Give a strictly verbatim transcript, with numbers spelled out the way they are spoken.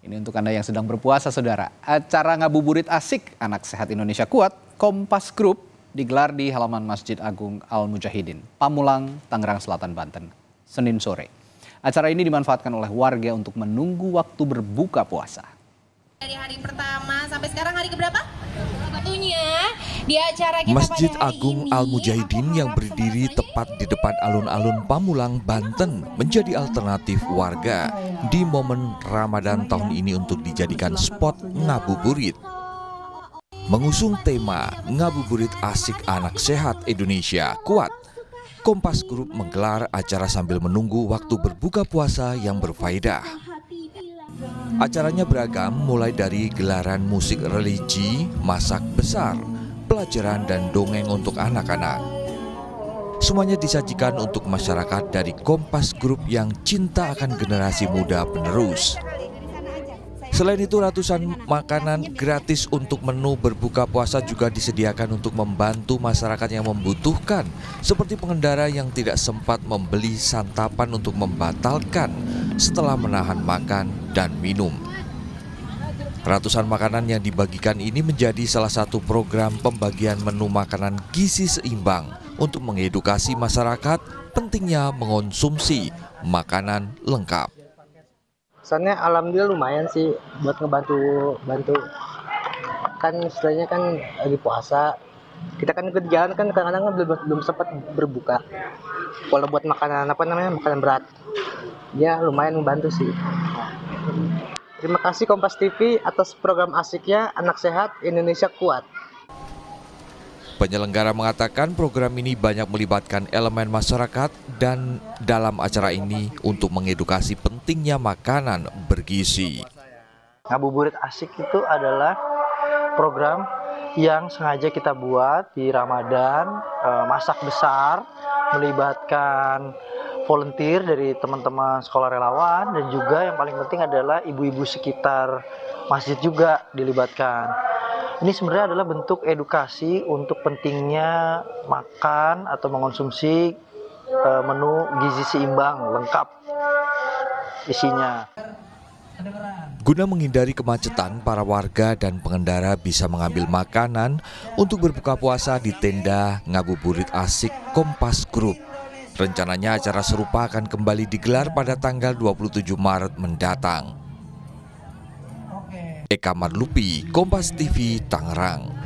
Ini untuk Anda yang sedang berpuasa, Saudara. Acara Ngabuburit Asik Anak Sehat Indonesia Kuat Kompas Group digelar di halaman Masjid Agung Al-Mujahidin, Pamulang, Tangerang Selatan, Banten, Senin sore. Acara ini dimanfaatkan oleh warga untuk menunggu waktu berbuka puasa. Dari hari pertama sampai sekarang hari keberapa? Tentunya di acara kita Masjid Agung Al-Mujahidin yang berdiri tepat di depan alun-alun Pamulang, Banten menjadi alternatif warga di momen Ramadan tahun ini untuk dijadikan spot ngabuburit. Mengusung tema Ngabuburit Asik Anak Sehat Indonesia Kuat, Kompas Group menggelar acara sambil menunggu waktu berbuka puasa yang berfaedah. Acaranya beragam, mulai dari gelaran musik religi, masak besar, pelajaran dan dongeng untuk anak-anak. Semuanya disajikan untuk masyarakat dari Kompas Group yang cinta akan generasi muda penerus. Selain itu, ratusan makanan gratis untuk menu berbuka puasa juga disediakan untuk membantu masyarakat yang membutuhkan, seperti pengendara yang tidak sempat membeli santapan untuk membatalkan setelah menahan makan dan minum. Ratusan makanan yang dibagikan ini menjadi salah satu program pembagian menu makanan gizi seimbang untuk mengedukasi masyarakat pentingnya mengonsumsi makanan lengkap. Soalnya alhamdulillah lumayan sih buat ngebantu-bantu. Kan istilahnya kan lagi puasa, kita kan ikut jalan kan kadang-kadang belum, belum sempat berbuka. Kalau buat makanan apa namanya makanan berat, ya lumayan membantu sih. Terima kasih Kompas T V atas program asiknya Anak Sehat Indonesia Kuat. Penyelenggara mengatakan program ini banyak melibatkan elemen masyarakat dan dalam acara ini untuk mengedukasi pentingnya makanan bergizi. Ngabuburit Asik itu adalah program yang sengaja kita buat di Ramadan, masak besar, melibatkan volunteer dari teman-teman sekolah relawan dan juga yang paling penting adalah ibu-ibu sekitar masjid juga dilibatkan. Ini sebenarnya adalah bentuk edukasi untuk pentingnya makan atau mengonsumsi menu gizi seimbang lengkap isinya. Guna menghindari kemacetan, para warga dan pengendara bisa mengambil makanan untuk berbuka puasa di tenda Ngabuburit Asik Kompas Group. Rencananya acara serupa akan kembali digelar pada tanggal dua puluh tujuh Maret mendatang. Eka Marlupi, Kompas T V, Tangerang.